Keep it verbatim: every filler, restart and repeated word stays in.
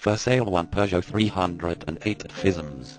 For sale, one Peugeot three oh eight at Fismes.